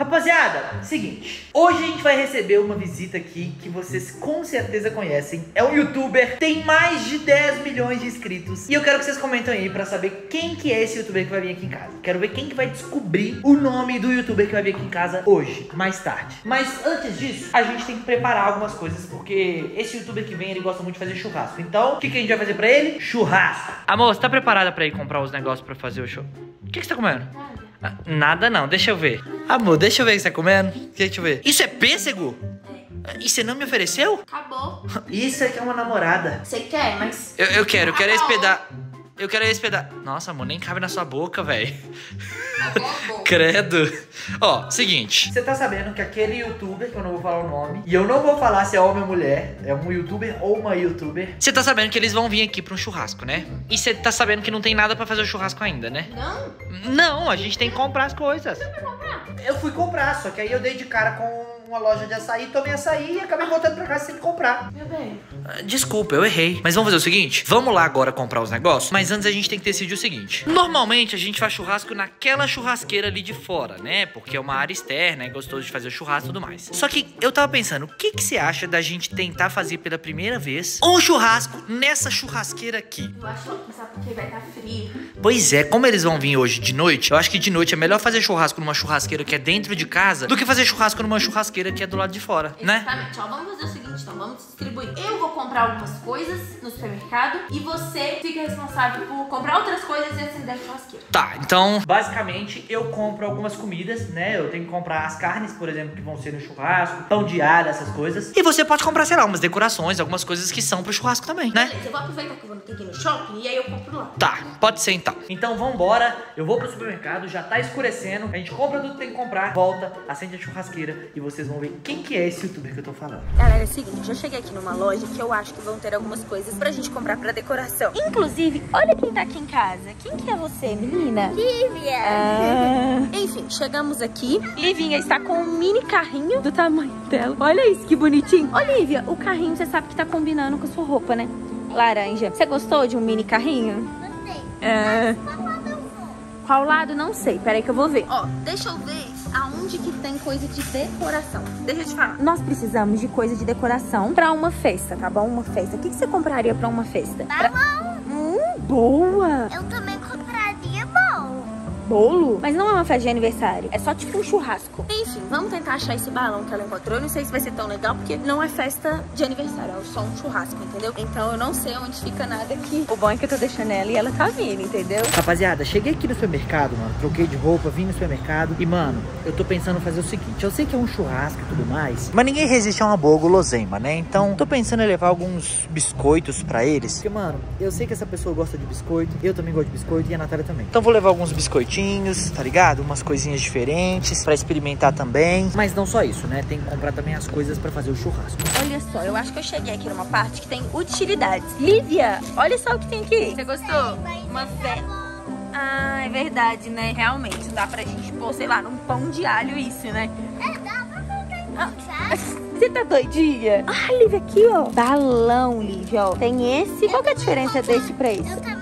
Rapaziada, seguinte, hoje a gente vai receber uma visita aqui que vocês com certeza conhecem. É um youtuber, tem mais de 10 milhões de inscritos. E eu quero que vocês comentem aí pra saber quem que é esse youtuber que vai vir aqui em casa. Quero ver quem que vai descobrir o nome do youtuber que vai vir aqui em casa hoje, mais tarde. Mas antes disso, a gente tem que preparar algumas coisas, porque esse youtuber que vem, ele gosta muito de fazer churrasco. Então, o que que a gente vai fazer pra ele? Churrasco. Amor, você tá preparada pra ir comprar os negócios pra fazer o show? O que você tá comendo? Nada não, deixa eu ver. Amor, deixa eu ver o que você tá comendo. Deixa eu ver. Isso é pêssego? É. E você não me ofereceu? Acabou. Isso aqui é uma namorada. Você quer, mas... Eu quero esse pedaço. Eu quero esse pedaço. Nossa, amor, nem cabe na sua boca, velho. Credo. Ó, seguinte. Você tá sabendo que aquele youtuber, que eu não vou falar o nome, e eu não vou falar se é homem ou mulher, é um youtuber ou uma youtuber. Você tá sabendo que eles vão vir aqui pra um churrasco, né? E você tá sabendo que não tem nada pra fazer o churrasco ainda, né? Não. Não, a gente tem que comprar as coisas. Você vai comprar? Eu fui comprar, só que aí eu dei de cara com uma loja de açaí, tomei açaí e acabei voltando pra casa sem comprar. Meu bem. Desculpa, eu errei. Mas vamos fazer o seguinte, vamos lá agora comprar os negócios, mas antes a gente tem que decidir o seguinte. Normalmente a gente faz churrasco naquela churrasqueira ali de fora, né? Porque é uma área externa, é gostoso de fazer o churrasco e tudo mais. Só que eu tava pensando, o que que você acha da gente tentar fazer pela primeira vez um churrasco nessa churrasqueira aqui? Eu acho que eu vou pensar porque vai estar frio. Pois é, como eles vão vir hoje de noite, eu acho que de noite é melhor fazer churrasco numa churrasqueira que é dentro de casa do que fazer churrasco numa churrasqueira que é do lado de fora, exatamente, né? Exatamente, ó, vamos fazer o seguinte, então, vamos distribuir. Eu vou comprar algumas coisas no supermercado e você fica responsável por comprar outras coisas e acender a churrasqueira. Tá, então, basicamente, eu compro algumas comidas, né? Eu tenho que comprar as carnes, por exemplo, que vão ser no churrasco, pão de alho, essas coisas. E você pode comprar, sei lá, umas decorações, algumas coisas que são pro churrasco também, né? Beleza, eu vou aproveitar que eu vou ter que ir no shopping e aí eu compro lá. Tá, pode ser então. Então, vambora, eu vou pro supermercado, já tá escurecendo, a gente compra tudo que tem que comprar, volta, acende a churrasqueira e vocês vamos ver quem que é esse youtuber que eu tô falando. Galera, é o seguinte, eu cheguei aqui numa loja que eu acho que vão ter algumas coisas pra gente comprar pra decoração. Inclusive, olha quem tá aqui em casa. Quem que é você, menina? Lívia! Ah. Enfim, chegamos aqui. Livinha está com um mini carrinho do tamanho dela. Olha isso, que bonitinho. Ô, Lívia, o carrinho você sabe que tá combinando com a sua roupa, né? Laranja. Você gostou de um mini carrinho? Gostei. Ah. Qual lado? Não sei. Peraí que eu vou ver. Ó, deixa eu ver aonde que tem coisa de decoração. Deixa eu te falar. Nós precisamos de coisa de decoração pra uma festa, tá bom? Uma festa. O que que você compraria pra uma festa? Balão. Pra... boa! Eu também compraria bolo. Bolo? Mas não é uma festa de aniversário. É só tipo um churrasco. Enfim, vamos tentar achar esse balão que ela encontrou. Eu não sei se vai ser tão legal, porque não é festa de aniversário. É só um churrasco, entendeu? Então eu não sei onde fica nada aqui. O bom é que eu tô deixando ela e ela tá vindo, entendeu? Rapaziada, cheguei aqui no supermercado, mano. Troquei de roupa, vim no supermercado. E, mano, eu tô pensando fazer o seguinte. Eu sei que é um churrasco e tudo mais, mas ninguém resiste a uma boa guloseima, né? Então, tô pensando em levar alguns biscoitos pra eles. Porque, mano, eu sei que essa pessoa gosta de biscoito. Eu também gosto de biscoito e a Natália também. Então vou levar alguns biscoitinhos, tá ligado? Umas coisinhas diferentes pra experimentar também. Mas não só isso, né? Tem que comprar também as coisas pra fazer o churrasco. Olha só, eu acho que eu cheguei aqui numa parte que tem utilidades. Lívia, olha só o que tem aqui. Você gostou? Uma festa. Ah, é verdade, né? Realmente, dá pra gente pôr, sei lá, num pão de alho isso, né? É, dá pra colocar em pão de alho. Você tá doidinha? Ah, Lívia, aqui, ó. Balão, Lívia, ó. Tem esse. Qual que é a diferença desse pra esse? Eu também.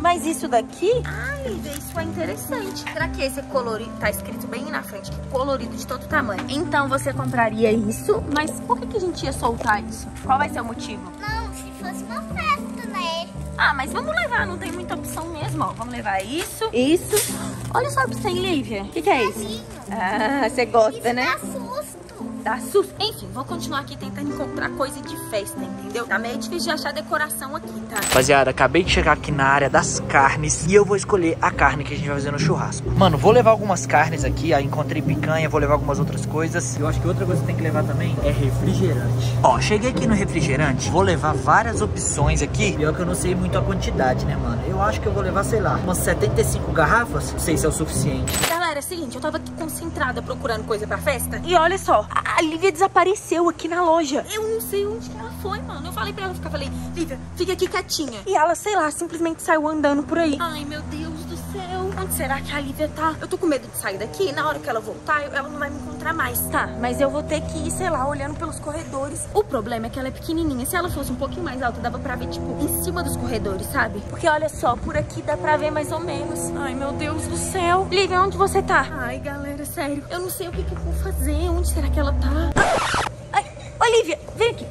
Mas isso daqui? Ah, Lívia, isso é interessante. Será que esse é colorido? Tá escrito bem na frente que colorido de todo tamanho. Então você compraria isso, mas por que que a gente ia soltar isso? Qual vai ser o motivo? Não, se fosse uma festa, né? Ah, mas vamos levar, não tem muita opção mesmo, ó. Vamos levar isso, isso. Olha só o que tem, Lívia. O que é isso? Ah, você gosta, isso, né? Dá susto. Dá susto. Enfim, vou continuar aqui tentando encontrar coisa de festa, entendeu? Tá meio difícil de achar decoração aqui, tá? Rapaziada, acabei de chegar aqui na área das carnes e eu vou escolher a carne que a gente vai fazer no churrasco. Mano, vou levar algumas carnes aqui, aí encontrei picanha, vou levar algumas outras coisas. Eu acho que outra coisa que tem que levar também é refrigerante. Ó, cheguei aqui no refrigerante, vou levar várias opções aqui. Pior que eu não sei muito a quantidade, né, mano? Eu acho que eu vou levar, sei lá, umas 75 garrafas. Não sei se é o suficiente. Galera, é o seguinte, eu tava aqui concentrada procurando coisa pra festa e olha só, a Lívia desapareceu aqui na loja. Eu não sei onde que ela foi, mano. Eu falei pra ela ficar, falei, Lívia, fica aqui quietinha. E ela, sei lá, simplesmente saiu andando por aí. Ai, meu Deus do céu. Onde Será que a Lívia tá? Eu tô com medo de sair daqui e na hora que ela voltar, ela não vai me encontrar mais. Tá, mas eu vou ter que ir, sei lá, olhando pelos corredores. O problema é que ela é pequenininha. Se ela fosse um pouquinho mais alta, dava pra ver, tipo, em cima dos corredores, sabe? Porque olha só, por aqui dá pra ver mais ou menos. Ai, meu Deus do céu. Lívia, onde você tá? Ai, galera, sério. Eu não sei o que eu vou fazer. Onde será que ela tá? Ai, ô, Lívia, vem aqui.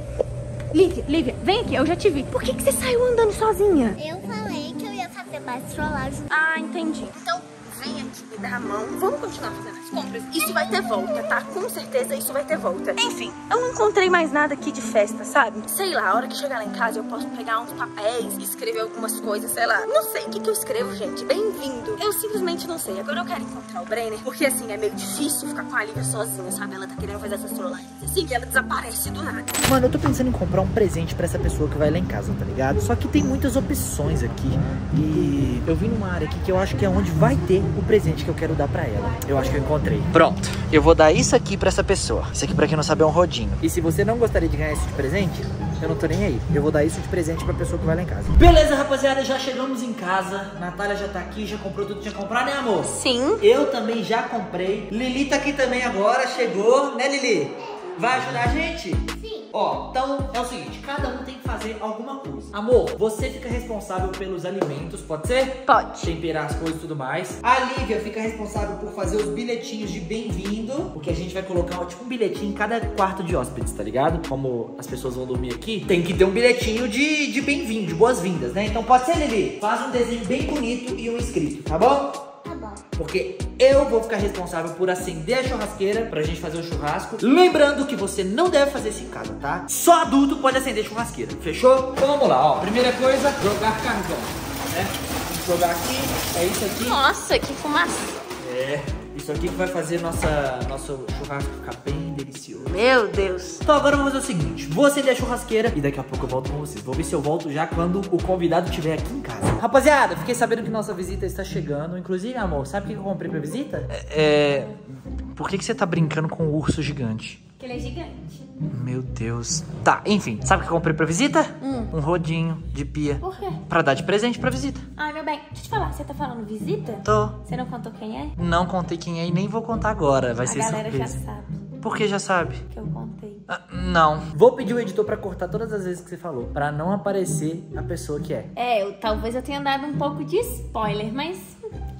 Lívia, vem aqui, eu já te vi. Por que você saiu andando sozinha? Eu falei que eu ia fazer mais trollagem. Ah, entendi. Então, vem aqui, me dá a mão. Vamos continuar fazendo as compras. Isso vai ter volta, tá? Com certeza isso vai ter volta. Enfim, eu não encontrei mais nada aqui de festa, sabe? Sei lá, a hora que chegar lá em casa eu posso pegar uns papéis e escrever algumas coisas, sei lá. Não sei o que eu escrevo, gente. Bem-vindo. Eu simplesmente não sei. Agora eu quero encontrar o Brenner, porque assim, é meio difícil ficar com a Lívia sozinha, sabe? Ela tá querendo fazer essas trollagens assim, e ela desaparece do nada. Mano, eu tô pensando em comprar um presente pra essa pessoa que vai lá em casa, tá ligado? Só que tem muitas opções aqui e eu vim numa área aqui que eu acho que é onde vai ter o presente que eu quero dar pra ela. Eu acho que eu encontrei. Pronto, eu vou dar isso aqui pra essa pessoa. Isso aqui, pra quem não sabe, é um rodinho. E se você não gostaria de ganhar isso de presente, eu não tô nem aí. Eu vou dar isso de presente pra pessoa que vai lá em casa. Beleza, rapaziada, já chegamos em casa. Natália já tá aqui, já comprou tudo que tinha que comprar, né, amor? Sim. Eu também já comprei. Lili tá aqui também agora, chegou, né, Lili? Vai ajudar a gente? Sim. Ó, então é o seguinte, cada um tem que fazer alguma coisa. Amor, você fica responsável pelos alimentos, pode ser? Pode. Temperar as coisas e tudo mais. A Lívia fica responsável por fazer os bilhetinhos de bem-vindo, porque a gente vai colocar tipo um bilhetinho em cada quarto de hóspedes, tá ligado? Como as pessoas vão dormir aqui, tem que ter um bilhetinho de bem-vindo, de boas-vindas, né? Então pode ser, Lili? Faz um desenho bem bonito e um escrito, tá bom? Porque eu vou ficar responsável por acender a churrasqueira pra gente fazer o churrasco. Lembrando que você não deve fazer isso em casa, tá? Só adulto pode acender a churrasqueira, fechou? Então vamos lá, ó. Primeira coisa, jogar carvão, né? Vamos jogar aqui, é isso aqui. Nossa, que fumaça. É, isso aqui que vai fazer nosso churrasco ficar bem delicioso. Meu Deus. Então agora vamos fazer o seguinte, vou acender a churrasqueira e daqui a pouco eu volto com vocês. Vou ver se eu volto já quando o convidado estiver aqui em casa. Rapaziada, fiquei sabendo que nossa visita está chegando. Inclusive, amor, sabe o que eu comprei pra visita? Por que você tá brincando com o urso gigante? Porque ele é gigante. Meu Deus. Tá, enfim, sabe o que eu comprei pra visita? Um rodinho de pia. Por quê? Pra dar de presente pra visita. Ai, meu bem, deixa eu te falar, você tá falando visita? Tô. Você não contou quem é? Não contei quem é e nem vou contar agora, vai ser surpresa. A galera já sabe. Por que já sabe? Que eu contei. Ah, não. Vou pedir o editor pra cortar todas as vezes que você falou, pra não aparecer a pessoa que é. Talvez eu tenha dado um pouco de spoiler, mas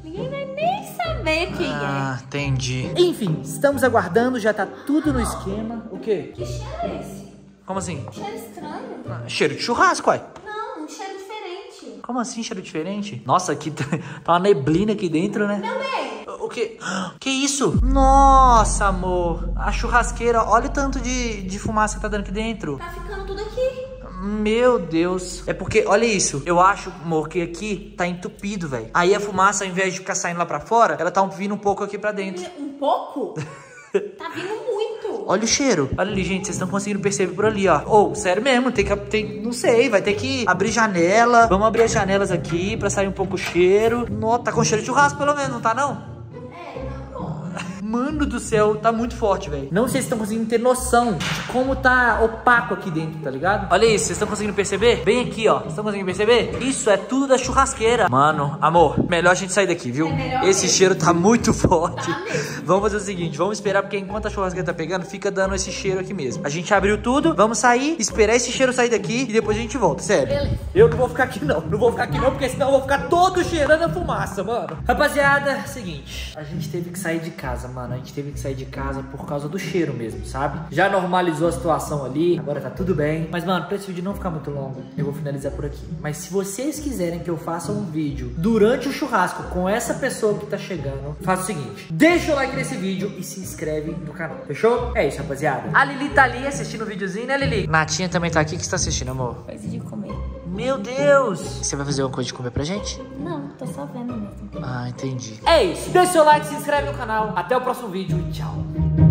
ninguém vai nem saber quem é. Ah, entendi. Enfim, estamos aguardando, já tá tudo no esquema. O quê? Que cheiro é esse? Como assim? Um cheiro estranho. Ah, cheiro de churrasco, uai. Não, um cheiro diferente. Como assim, cheiro diferente? Nossa, aqui tá uma neblina aqui dentro, né? Meu bem. O que? Que isso? Nossa, amor. A churrasqueira, olha o tanto de fumaça que tá dando aqui dentro. Tá ficando tudo aqui. Meu Deus. É porque, olha isso. Eu acho, amor, que aqui tá entupido, velho. Aí a fumaça, ao invés de ficar saindo lá pra fora, ela tá vindo um pouco aqui pra dentro. Um pouco? Tá vindo muito. Olha o cheiro. Olha ali, gente. Vocês estão conseguindo perceber por ali, ó. Sério mesmo. Tem que... Não sei. Vai ter que abrir janela. Vamos abrir as janelas aqui pra sair um pouco o cheiro. Nossa, tá com cheiro de churrasco pelo menos, não tá não? Mano do céu, tá muito forte, velho. Não sei se vocês estão conseguindo ter noção de como tá opaco aqui dentro, tá ligado? Olha isso, vocês estão conseguindo perceber? Bem aqui, ó. Vocês estão conseguindo perceber? Isso é tudo da churrasqueira. Mano, amor, melhor a gente sair daqui, viu? Esse cheiro tá muito forte. Vamos fazer o seguinte, vamos esperar, porque enquanto a churrasqueira tá pegando, fica dando esse cheiro aqui mesmo. A gente abriu tudo, vamos sair, esperar esse cheiro sair daqui e depois a gente volta, sério. Beleza. Eu não vou ficar aqui, não. Não vou ficar aqui, não, porque senão eu vou ficar todo cheirando a fumaça, mano. Rapaziada, seguinte, a gente teve que sair de casa, mano, a gente teve que sair de casa por causa do cheiro mesmo, sabe? Já normalizou a situação ali, agora tá tudo bem. Mas, mano, pra esse vídeo não ficar muito longo, eu vou finalizar por aqui. Mas se vocês quiserem que eu faça um vídeo durante o churrasco com essa pessoa que tá chegando, faça o seguinte, deixa o like nesse vídeo e se inscreve no canal, fechou? É isso, rapaziada. A Lili tá ali assistindo o videozinho, né, Lili? Natinha também tá aqui, que você tá assistindo, amor? Coisa de comer. Meu Deus! Você vai fazer alguma coisa de comer pra gente? Não, tô só vendo mesmo. Ah, entendi. É isso. Deixa o seu like, se inscreve no canal. Até o próximo vídeo e tchau.